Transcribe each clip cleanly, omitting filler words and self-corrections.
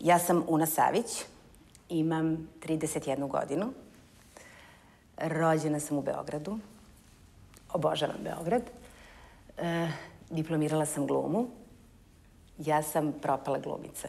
Ja sam Una Savić, imam 31 godinu, rođena sam u Beogradu, obožavam Beograd, diplomirala sam glumu, ja sam propala glumica.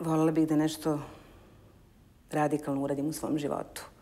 Volela bih da nešto radikalno uradim u svom životu.